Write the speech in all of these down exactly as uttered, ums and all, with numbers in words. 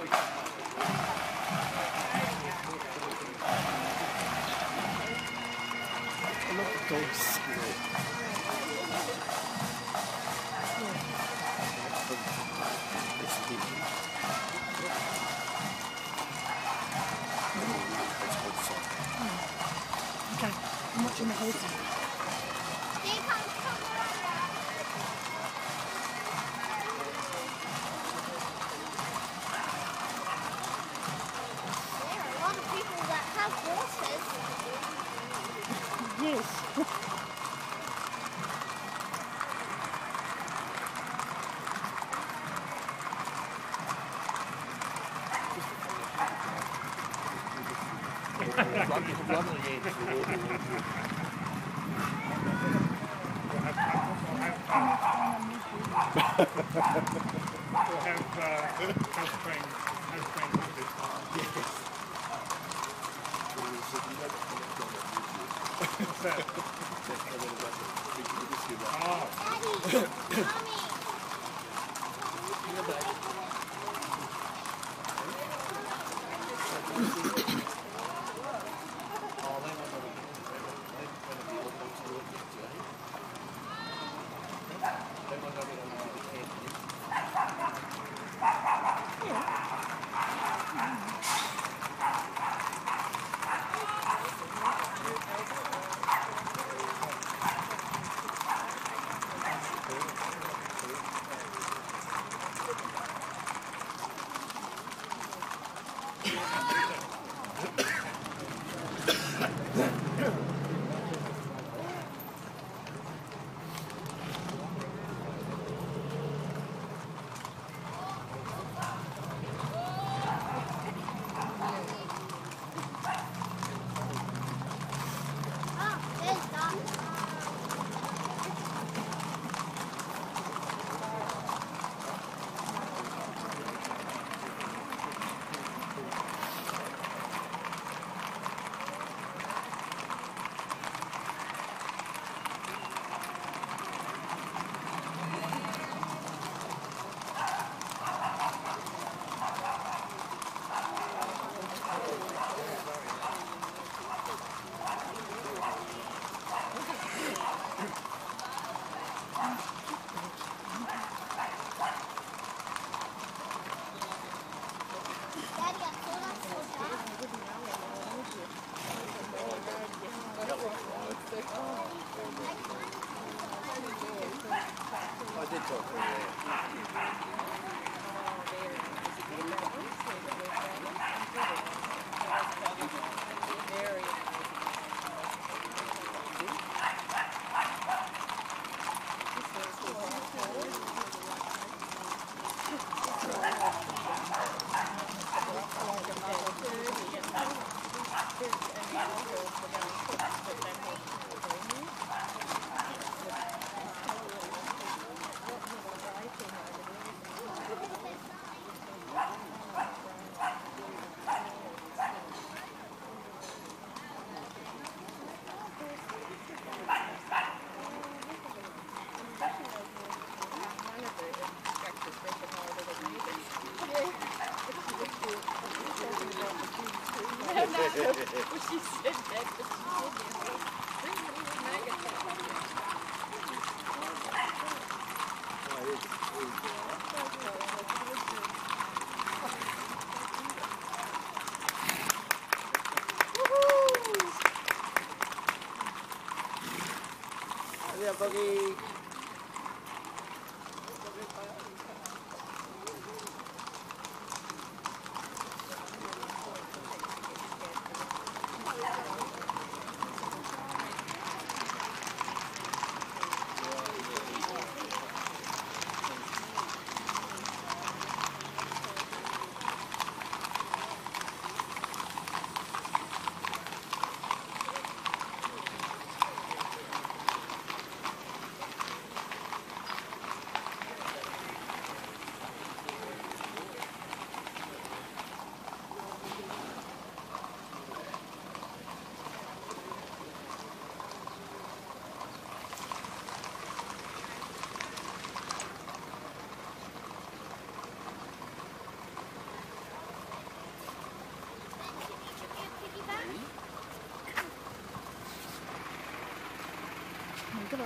Boogie.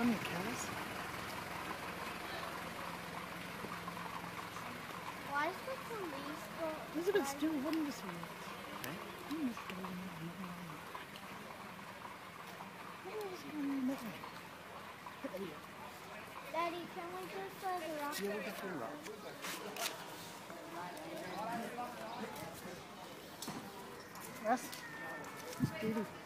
on you, Callis. Why is the police going? Elizabeth, still wouldn't this way. Okay. Daddy, can we just go to the rock? Yeah, we'll get to the rock. Yes? It's beautiful.